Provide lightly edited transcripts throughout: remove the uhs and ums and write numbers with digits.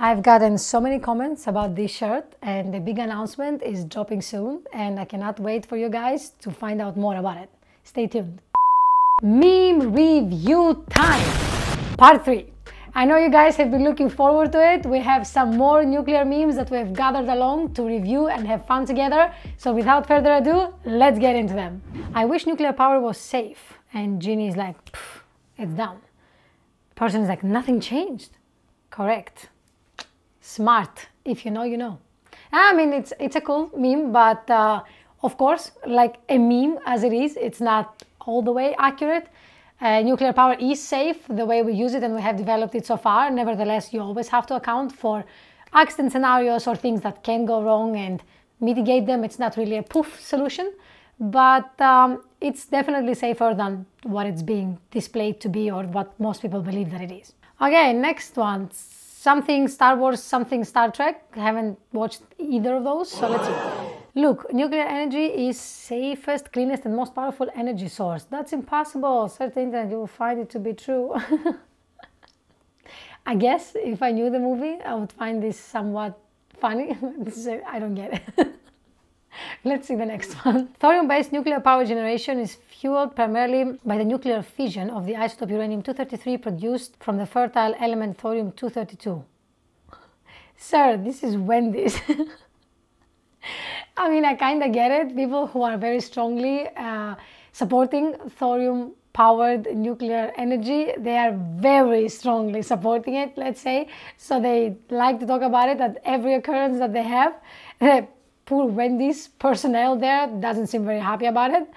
I've gotten so many comments about this shirt, and the big announcement is dropping soon, and I cannot wait for you guys to find out more about it. Stay tuned. Meme review time, part 3. I know you guys have been looking forward to it. We have some more nuclear memes that we have gathered along to review and have fun together. So without further ado, let's get into them. I wish nuclear power was safe. And Ginny is like, it's down. Person is like, nothing changed. Correct. Smart. If you know, you know. I mean, it's a cool meme, but of course, like a meme as it is, it's not all the way accurate. Nuclear power is safe the way we use it and we have developed it so far. Nevertheless, you always have to account for accident scenarios or things that can go wrong and mitigate them. It's not really a poof solution, but it's definitely safer than what it's being displayed to be or what most people believe that it is. Okay, next one. Something Star Wars, something Star Trek. I haven't watched either of those, so let's see. Look, nuclear energy is safest, cleanest, and most powerful energy source. That's impossible. Certain that you will find it to be true. I guess if I knew the movie, I would find this somewhat funny. I don't get it. Let's see the next one. Thorium-based nuclear power generation is fueled primarily by the nuclear fission of the isotope uranium-233 produced from the fertile element thorium-232. Sir, this is Wendy's. I mean, I kind of get it. People who are very strongly supporting thorium-powered nuclear energy, they are very strongly supporting it, let's say. So they like to talk about it at every occurrence that they have. The poor Wendy's personnel there doesn't seem very happy about it.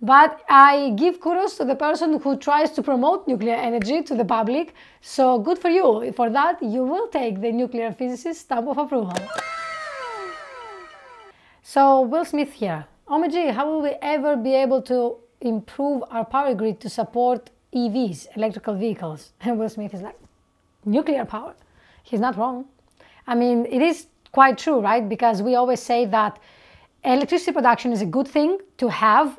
But I give kudos to the person who tries to promote nuclear energy to the public. So good for you. For that, you will take the nuclear physicist stamp of approval. So, Will Smith here. Oh gee, how will we ever be able to improve our power grid to support EVs, electrical vehicles? And Will Smith is like, nuclear power. He's not wrong. I mean, it is quite true, right? Because we always say that electricity production is a good thing to have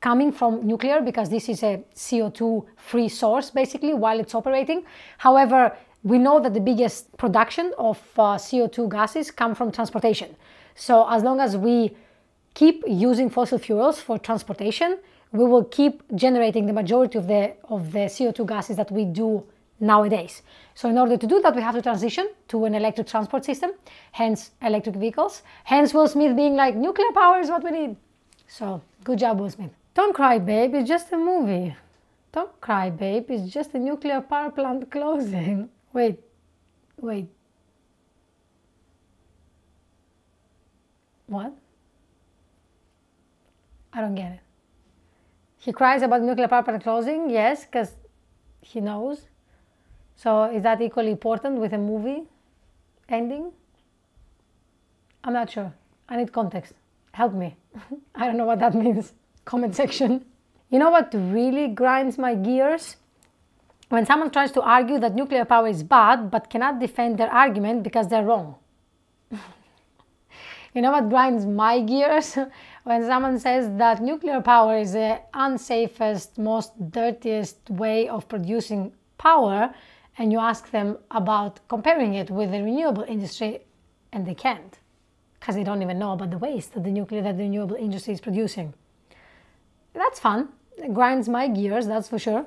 coming from nuclear, because this is a CO2-free source, basically, while it's operating. However, we know that the biggest production of CO2 gases come from transportation. So as long as we keep using fossil fuels for transportation, we will keep generating the majority of the CO2 gases that we do nowadays. So in order to do that, we have to transition to an electric transport system, hence electric vehicles, hence Will Smith being like, nuclear power is what we need. So good job, Will Smith. Don't cry, babe, it's just a movie. Don't cry, babe, it's just a nuclear power plant closing. Wait. What? I don't get it. He cries about nuclear power plant closing, yes, because he knows. So is that equally important with a movie ending? I'm not sure. I need context. Help me. I don't know what that means. Comment section. You know what really grinds my gears? When someone tries to argue that nuclear power is bad but cannot defend their argument because they're wrong. You know what grinds my gears? When someone says that nuclear power is the unsafest, most dirtiest way of producing power, and you ask them about comparing it with the renewable industry, and they can't, because they don't even know about the waste that the renewable industry is producing. That's fun. It grinds my gears, that's for sure.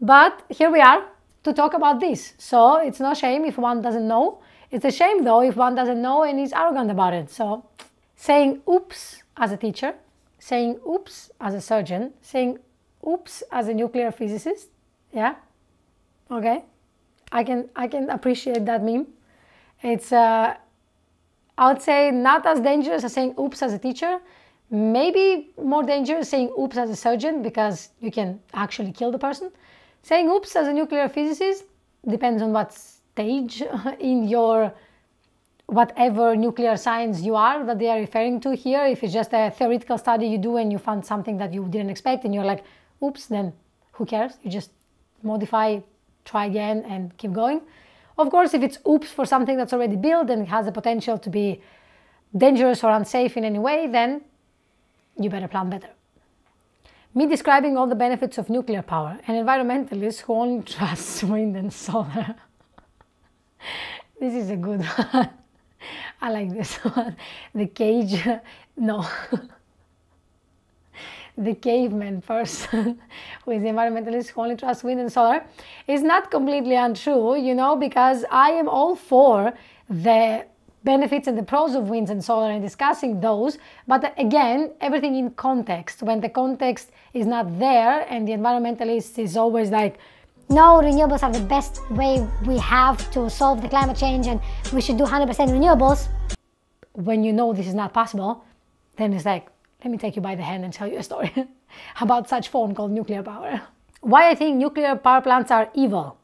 But here we are to talk about this. So it's no shame if one doesn't know. It's a shame, though, if one doesn't know and is arrogant about it. So saying oops as a teacher, saying oops as a surgeon, saying oops as a nuclear physicist, yeah, okay, I can appreciate that meme. It's, I would say, not as dangerous as saying oops as a teacher, maybe more dangerous saying oops as a surgeon, because you can actually kill the person. Saying oops as a nuclear physicist depends on what's in your whatever nuclear science you are that they are referring to here. If it's just a theoretical study you do and you find something that you didn't expect and you're like, oops, then who cares? You just modify, try again, and keep going. Of course, if it's oops for something that's already built and has the potential to be dangerous or unsafe in any way, then you better plan better. Me describing all the benefits of nuclear power, an environmentalist who only trusts wind and solar. This is a good one. I like this one. The cage, no. The caveman person who is the environmentalist who only trusts wind and solar is not completely untrue, you know, because I am all for the benefits and the pros of wind and solar and discussing those, but again, everything in context. When the context is not there and the environmentalist is always like, no, renewables are the best way we have to solve the climate change and we should do 100% renewables. When you know this is not possible, then it's like, let me take you by the hand and tell you a story about such form called nuclear power. Why I think nuclear power plants are evil.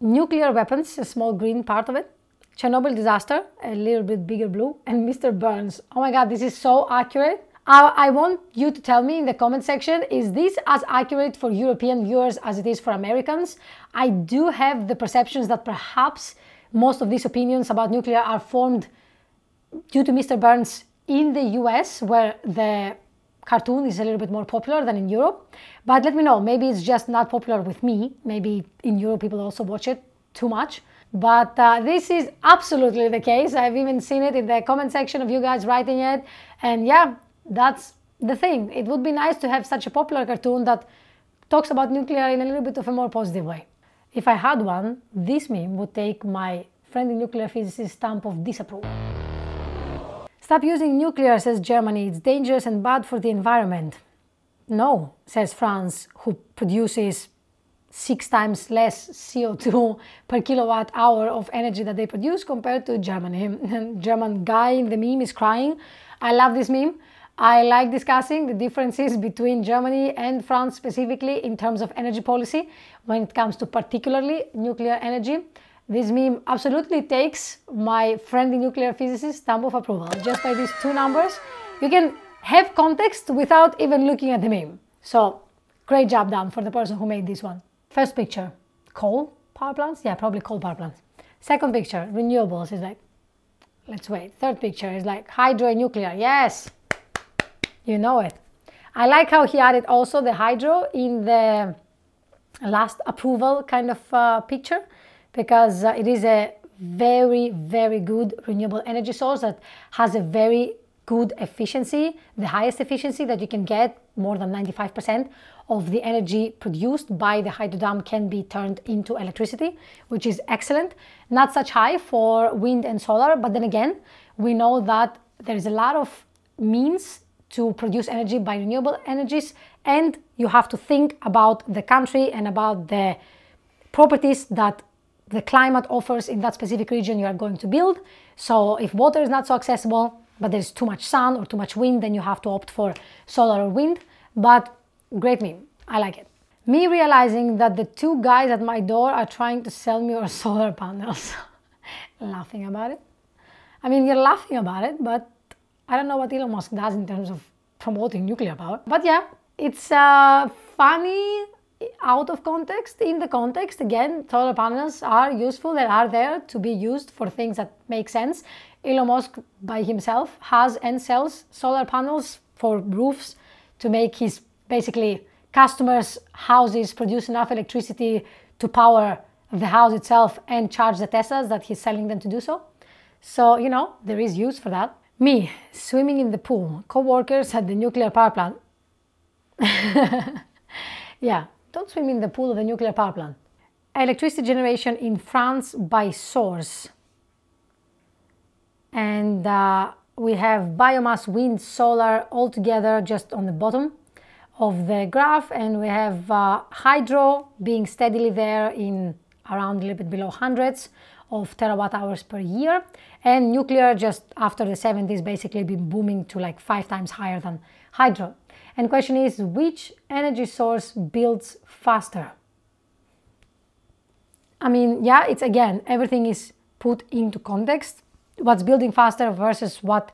Nuclear weapons, a small green part of it, Chernobyl disaster, a little bit bigger blue, and Mr. Burns. Oh my God, this is so accurate. I want you to tell me in the comment section, is this as accurate for European viewers as it is for Americans? I do have the perceptions that perhaps most of these opinions about nuclear are formed due to Mr. Burns in the US, where the cartoon is a little bit more popular than in Europe. But let me know, maybe it's just not popular with me. Maybe in Europe people also watch it too much. But this is absolutely the case. I've even seen it in the comment section of you guys writing it. And yeah, that's the thing. It would be nice to have such a popular cartoon that talks about nuclear in a little bit of a more positive way. If I had one, this meme would take my friendly nuclear physicist stamp of disapproval. Stop using nuclear, says Germany. It's dangerous and bad for the environment. No, says France, who produces 6 times less CO2 per kilowatt hour of energy that they produce compared to Germany. And German guy in the meme is crying. I love this meme. I like discussing the differences between Germany and France specifically in terms of energy policy when it comes to particularly nuclear energy. This meme absolutely takes my friendly nuclear physicist stamp of approval. Just by these 2 numbers, you can have context without even looking at the meme. So, great job done for the person who made this one. First picture, coal power plants? Yeah, probably coal power plants. Second picture, renewables is like, let's wait. Third picture is like hydro and nuclear, yes! You know it. I like how he added also the hydro in the last approval kind of picture, because it is a very, very good renewable energy source that has a very good efficiency, the highest efficiency that you can get, more than 95% of the energy produced by the hydro dam can be turned into electricity, which is excellent. Not such high for wind and solar, but then again, we know that there is a lot of means to produce energy by renewable energies, and you have to think about the country and about the properties that the climate offers in that specific region you are going to build. So if water is not so accessible, but there's too much sun or too much wind, then you have to opt for solar or wind. But great meme, I like it. Me realizing that the 2 guys at my door are trying to sell me your solar panels. Laughing about it. I mean, you're laughing about it, but I don't know what Elon Musk does in terms of promoting nuclear power. But yeah, it's funny out of context. In the context, again, solar panels are useful. They are there to be used for things that make sense. Elon Musk by himself has and sells solar panels for roofs to make his, basically, customers' houses produce enough electricity to power the house itself and charge the Teslas that he's selling them to do so. So, you know, there is use for that. Me, swimming in the pool, co-workers at the nuclear power plant. Yeah, don't swim in the pool of the nuclear power plant. Electricity generation in France by source. And we have biomass, wind, solar, all together just on the bottom of the graph. And we have hydro being steadily there in around a little bit below hundreds of terawatt hours per year, and nuclear just after the 70s basically been booming to like 5 times higher than hydro. And question is, which energy source builds faster? I mean, yeah, it's again, everything is put into context. What's building faster versus what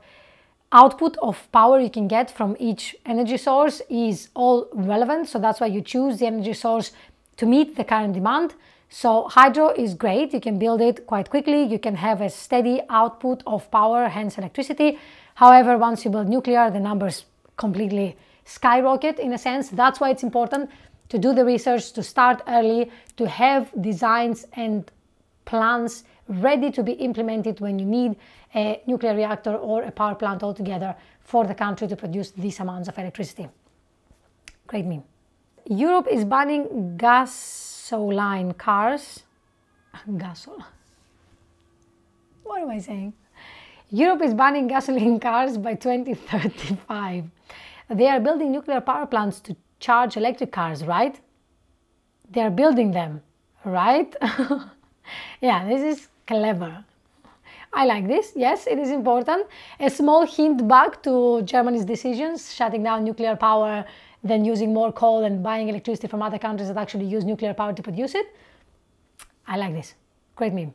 output of power you can get from each energy source is all relevant. So that's why you choose the energy source to meet the current demand. So hydro is great, you can build it quite quickly, you can have a steady output of power, hence electricity. However, once you build nuclear, the numbers completely skyrocket in a sense. That's why it's important to do the research, to start early, to have designs and plans ready to be implemented when you need a nuclear reactor or a power plant altogether for the country to produce these amounts of electricity. Great meme. Europe is banning gasoline cars. Gasoline. What am I saying? Europe is banning gasoline cars by 2035. They are building nuclear power plants to charge electric cars, right? They are building them, right? Yeah, this is clever. I like this. Yes, it is important. A small hint back to Germany's decisions, shutting down nuclear power, then using more coal and buying electricity from other countries that actually use nuclear power to produce it. I like this. Great meme.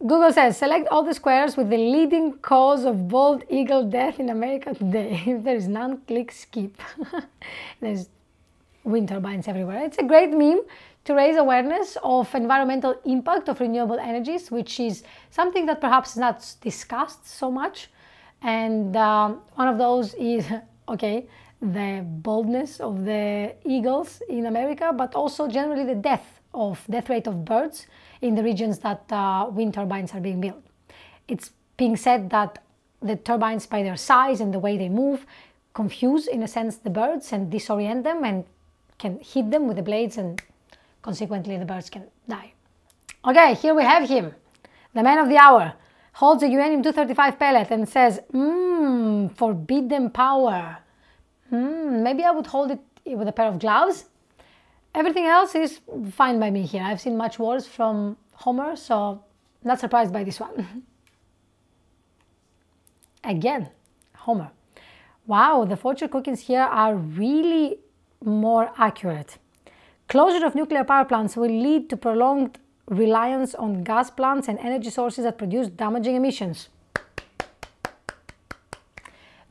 Google says, select all the squares with the leading cause of bald eagle death in America today. If there is none, click skip. There's wind turbines everywhere. It's a great meme to raise awareness of environmental impact of renewable energies, which is something that perhaps is not discussed so much. And one of those is, okay, the boldness of the eagles in America, but also generally the death rate of birds in the regions that wind turbines are being built. It's being said that the turbines, by their size and the way they move, confuse in a sense the birds and disorient them and can hit them with the blades, and consequently the birds can die. Okay, here we have him, the man of the hour, holds a uranium 235 pellet and says, forbidden power. Maybe I would hold it with a pair of gloves. Everything else is fine by me here. I've seen much worse from Homer, so not surprised by this one. Again, Homer. Wow, the fortune cookies here are really more accurate. Closure of nuclear power plants will lead to prolonged reliance on gas plants and energy sources that produce damaging emissions.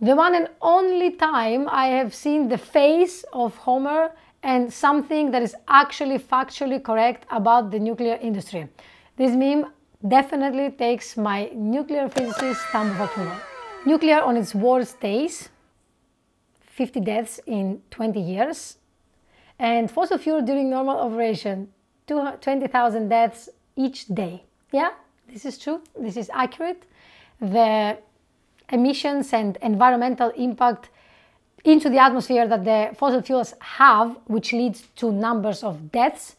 The one and only time I have seen the face of Homer and something that is actually factually correct about the nuclear industry. This meme definitely takes my nuclear physicist stamp of approval. Nuclear on its worst days, 50 deaths in 20 years, and fossil fuel during normal operation, 20,000 deaths each day. Yeah, this is true, this is accurate. The emissions and environmental impact into the atmosphere that the fossil fuels have, which leads to numbers of deaths,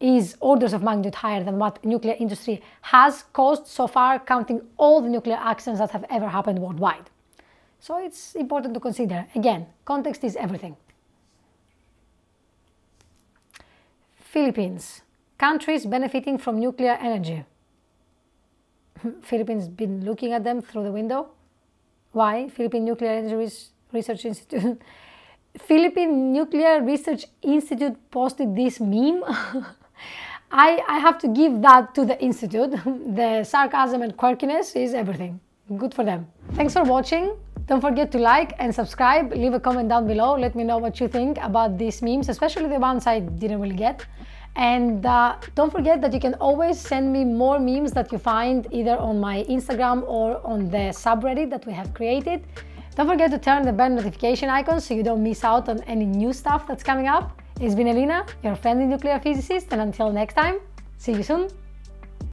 is orders of magnitude higher than what nuclear industry has caused so far, counting all the nuclear accidents that have ever happened worldwide. So it's important to consider. Again, context is everything. Philippines, countries benefiting from nuclear energy. Philippines been looking at them through the window. Why? Philippine Nuclear Energy Research Institute. Philippine Nuclear Research Institute posted this meme. I have to give that to the institute. The sarcasm and quirkiness is everything. Good for them. Thanks for watching. Don't forget to like and subscribe. Leave a comment down below. Let me know what you think about these memes, especially the ones I didn't really get. And don't forget that you can always send me more memes that you find either on my Instagram or on the subreddit that we have created. Don't forget to turn the bell notification icon so you don't miss out on any new stuff that's coming up. It's been Elena, your friendly nuclear physicist, and until next time, see you soon!